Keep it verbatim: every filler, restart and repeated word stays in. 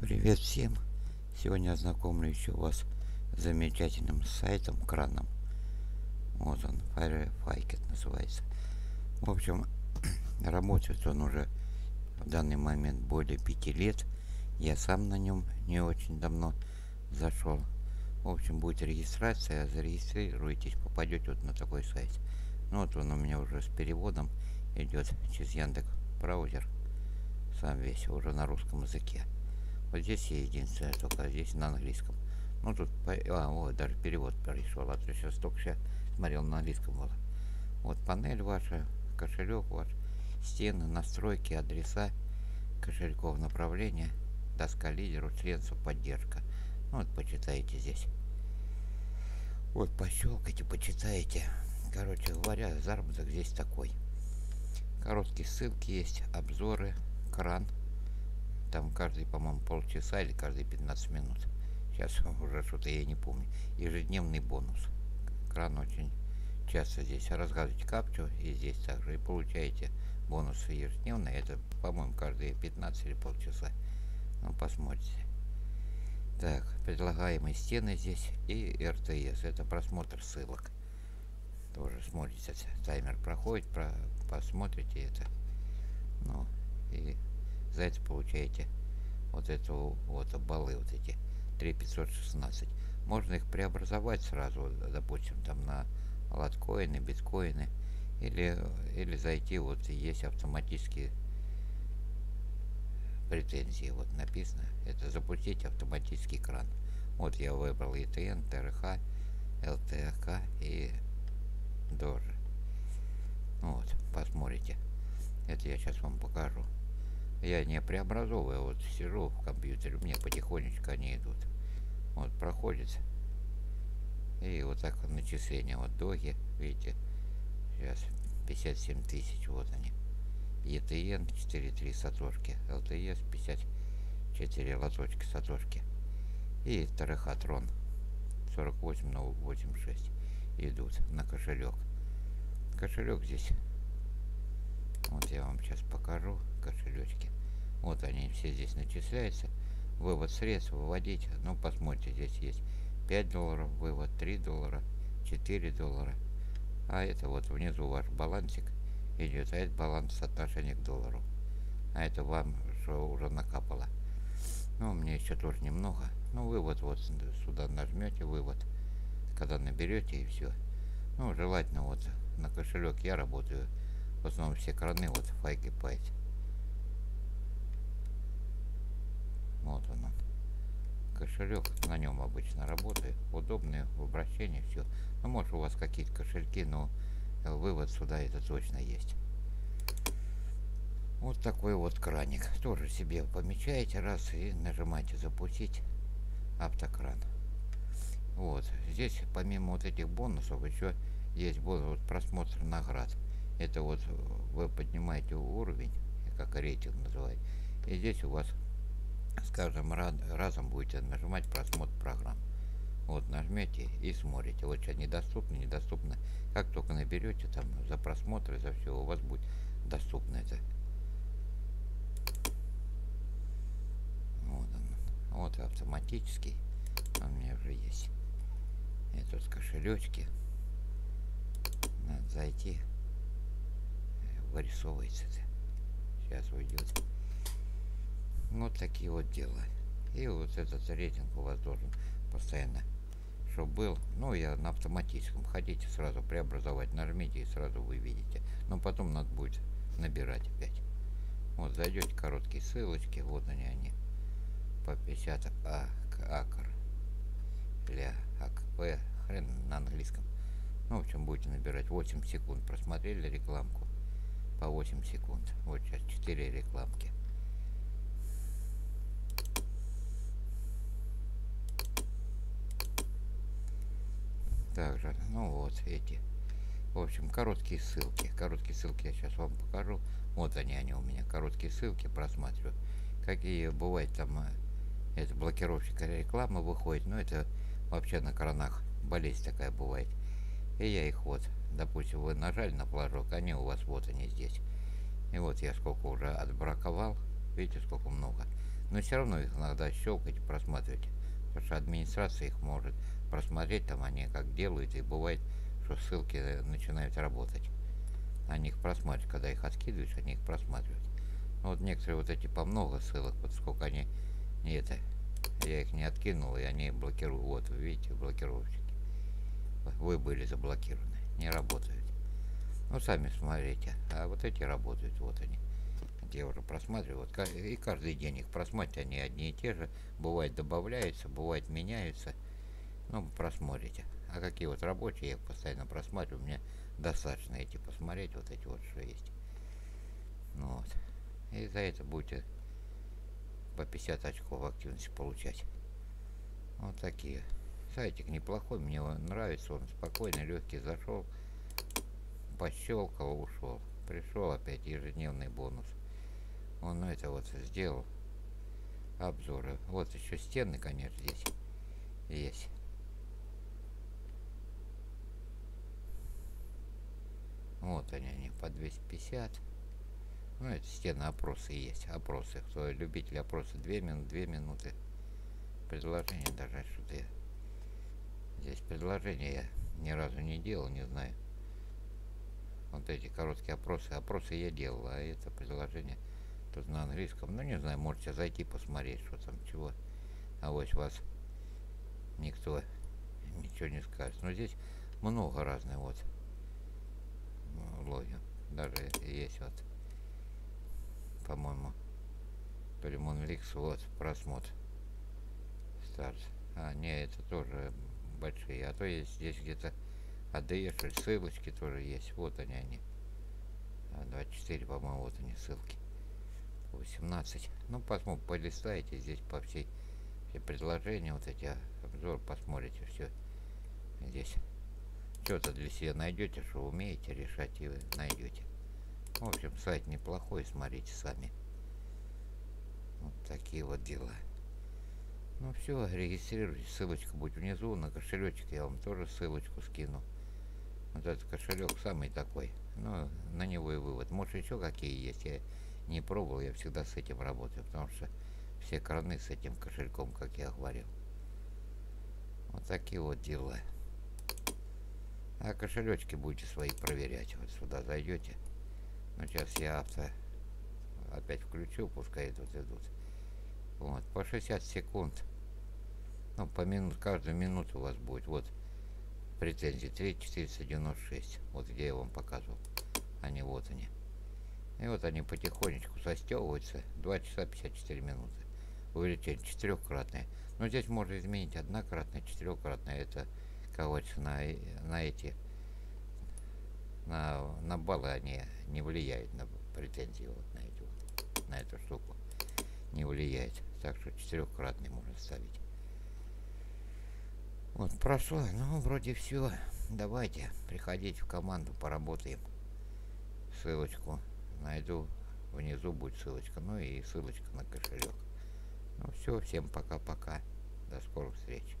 Привет всем! Сегодня ознакомлю еще вас с замечательным сайтом краном. Вот он, FireFaucet называется. В общем, работает он уже в данный момент более пяти лет. Я сам на нем не очень давно зашел. В общем, будет регистрация, зарегистрируйтесь, попадете вот на такой сайт. Ну вот он у меня уже с переводом идет через Яндекс.Браузер. Сам весь уже на русском языке. Вот здесь я единственное, только здесь на английском. Ну тут, а, вот, даже перевод пришел. А то сейчас только сейчас смотрел на английском. Вот, вот панель ваша, кошелек ваш, стены, настройки, адреса кошельков, направления, доска лидеру, членство, поддержка. Ну вот почитайте здесь. Вот пощелкайте, почитайте. Короче говоря, заработок здесь такой. Короткие ссылки есть, обзоры, кран. Там каждый, по-моему, полчаса или каждые пятнадцать минут. Сейчас уже что-то я не помню. Ежедневный бонус. Кран очень часто здесь. Разгадывайте капчу и здесь также. И получаете бонусы ежедневно. Это, по-моему, каждые пятнадцать или полчаса. Ну, посмотрите. Так, предлагаемые стены здесь и РТС. Это просмотр ссылок. Тоже смотрите, таймер проходит, про... посмотрите это. Ну, и за это получаете вот это вот баллы, вот эти три тысячи пятьсот шестнадцать. Можно их преобразовать сразу, допустим, там на лоткоины, биткоины, или, или зайти, вот есть автоматические претензии, вот написано, это запустить автоматический кран. Вот я выбрал И Т Н, Т Р Х, Л Т Р К и ДОЖ. Вот, посмотрите. Это я сейчас вам покажу. Я не преобразовываю, вот сижу в компьютере, мне потихонечку они идут. Вот проходит. И вот так вот начисление. Вот доги, видите, сейчас пятьдесят семь тысяч, вот они. И Т Н четыре три сатошки, Л Т С пятьдесят четыре лоточки сатошки. И Тарахатрон сорок восемь ноль восемь шесть идут на кошелек. Кошелек здесь. Вот я вам сейчас покажу кошелечки. Вот они все здесь начисляются. Вывод средств, выводить. Ну, посмотрите, здесь есть пять долларов, вывод три доллара, четыре доллара. А это вот внизу ваш балансик идет. А это баланс соотношения к доллару. А это вам что уже накапало. Ну, мне еще тоже немного. Ну, вывод вот сюда нажмете, вывод. Когда наберете и все. Ну, желательно вот на кошелек я работаю. В основном все краны, вот файки пайт. Вот он, он. Кошелек, на нем обычно работаю. Удобные в обращении, все. Ну, может у вас какие-то кошельки, но вывод сюда это точно есть. Вот такой вот краник. Тоже себе помечаете раз и нажимаете запустить автокран. Вот. Здесь помимо вот этих бонусов еще есть бонус вот, просмотр наград. Это вот вы поднимаете уровень, как рейтинг называют. И здесь у вас с каждым раз, разом будете нажимать просмотр программ. Вот нажмете и смотрите. Вот сейчас недоступно, недоступно. Как только наберете там за просмотр, за все, у вас будет доступно это. Вот он. Вот автоматический. Он у меня уже есть. Это вот кошелечки. Надо зайти. Вырисовывается -то. Сейчас уйдет. Вот такие вот дела. И вот этот рейтинг у вас должен постоянно чтобы был. Ну, я на автоматическом. Хотите сразу преобразовать, нажмите и сразу вы видите. Но потом надо будет набирать опять. Вот зайдете, короткие ссылочки. Вот они они. По пятьдесят а, акр. Или АКП. Хрен на английском. Ну, в общем, будете набирать. восемь секунд просмотрели рекламку. По восемь секунд. Вот сейчас четыре рекламки. Также, ну вот эти. В общем, короткие ссылки. Короткие ссылки я сейчас вам покажу. Вот они, они у меня. Короткие ссылки просматриваю. Какие бывают там, это блокировщик рекламы выходит. Но это вообще на кранах болезнь такая бывает. И я их вот, допустим, вы нажали на флажок, они у вас вот они здесь. И вот я сколько уже отбраковал, видите, сколько много. но все равно их надо щелкать, просматривать, потому что администрация их может просмотреть, там они как делают, и бывает, что ссылки начинают работать. Они их просматривают, когда их откидываешь, они их просматривают. Но вот некоторые вот эти по много ссылок, вот сколько они не это, я их не откинул, и они блокируют. Вот, видите, блокировщики. Вы были заблокированы, не работают. Ну, сами смотрите. А вот эти работают, вот они. Я уже просматриваю. Вот, и каждый день их просмотрите, они одни и те же. Бывает добавляются, бывает меняются. Ну, просмотрите. А какие вот рабочие, я их постоянно просматриваю. Мне достаточно эти посмотреть, вот эти вот, что есть. Ну, вот. И за это будете по пятьдесят очков активности получать. Вот такие. Сайтик неплохой, мне он нравится, он спокойный, легкий, зашел, пощелкал, ушел. Пришел опять ежедневный бонус. Он это вот сделал. Обзоры. Вот еще стены, конечно, здесь есть. Вот они, они по двести пятьдесят. Ну, это стены, опросы есть. Опросы. Кто любитель опроса, две минуты. Предложение даже что-то. Здесь предложение я ни разу не делал, не знаю. Вот эти короткие опросы. Опросы я делал, а это предложение тут на английском. Ну, не знаю, можете зайти посмотреть, что там, чего. А вот вас никто ничего не скажет. Но здесь много разных вот логин. Даже есть вот, по-моему, то ли Монликс, вот, просмотр. Старт. А, не, это тоже большие. А то есть здесь где-то АДЕшель, ссылочки тоже есть. Вот они, они. двадцать четыре, по-моему, вот они ссылки. восемнадцать. Ну, посмотрим, полистайте здесь по всей все предложения, вот эти обзор, посмотрите все. Здесь что-то для себя найдете, что умеете решать, и вы найдете. В общем, сайт неплохой, смотрите сами. Вот такие вот дела. Ну все, регистрируйтесь, ссылочка будет внизу, на кошелечек я вам тоже ссылочку скину. Вот этот кошелек самый такой, ну на него и вывод. Может еще какие есть, я не пробовал, я всегда с этим работаю, потому что все краны с этим кошельком, как я говорил. Вот такие вот дела. А кошелечки будете свои проверять, вот сюда зайдете. Ну сейчас я авто опять включу, пускай тут идут. Вот, по шестьдесят секунд, ну, по минут, каждую минуту у вас будет, вот, претензии три тысячи четыреста девяносто шесть, вот где я вам показывал, они вот они. И вот они потихонечку состёвываются, два часа пятьдесят четыре минуты, увеличение четырехкратное, но здесь можно изменить однократное, четырехкратное, это, короче, на, на эти, на, на баллы они не влияют, на претензии, вот, на эти вот, на эту штуку не влияет, так что четырехкратный можно ставить. Вот прошло, ну вроде все. Давайте приходите в команду, поработаем. Ссылочку найду, внизу будет ссылочка, ну и ссылочка на кошелек. Ну все, всем пока-пока, до скорых встреч.